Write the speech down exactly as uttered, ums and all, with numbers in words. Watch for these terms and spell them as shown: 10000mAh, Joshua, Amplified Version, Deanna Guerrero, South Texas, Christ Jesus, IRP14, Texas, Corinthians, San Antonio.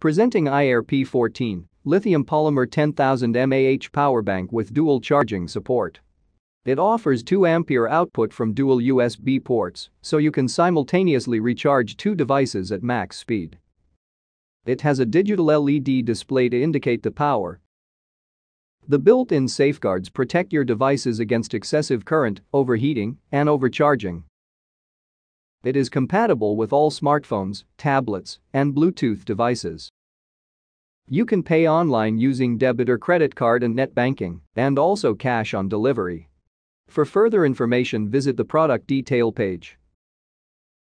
Presenting I R P fourteen, lithium polymer ten thousand milliamp hour power bank with dual charging support. It offers two ampere output from dual U S B ports, so you can simultaneously recharge two devices at max speed. It has a digital L E D display to indicate the power. The built-in safeguards protect your devices against excessive current, overheating, and overcharging. It is compatible with all smartphones, tablets, and Bluetooth devices. You can pay online using debit or credit card and net banking, and also cash on delivery. For further information, visit the product detail page.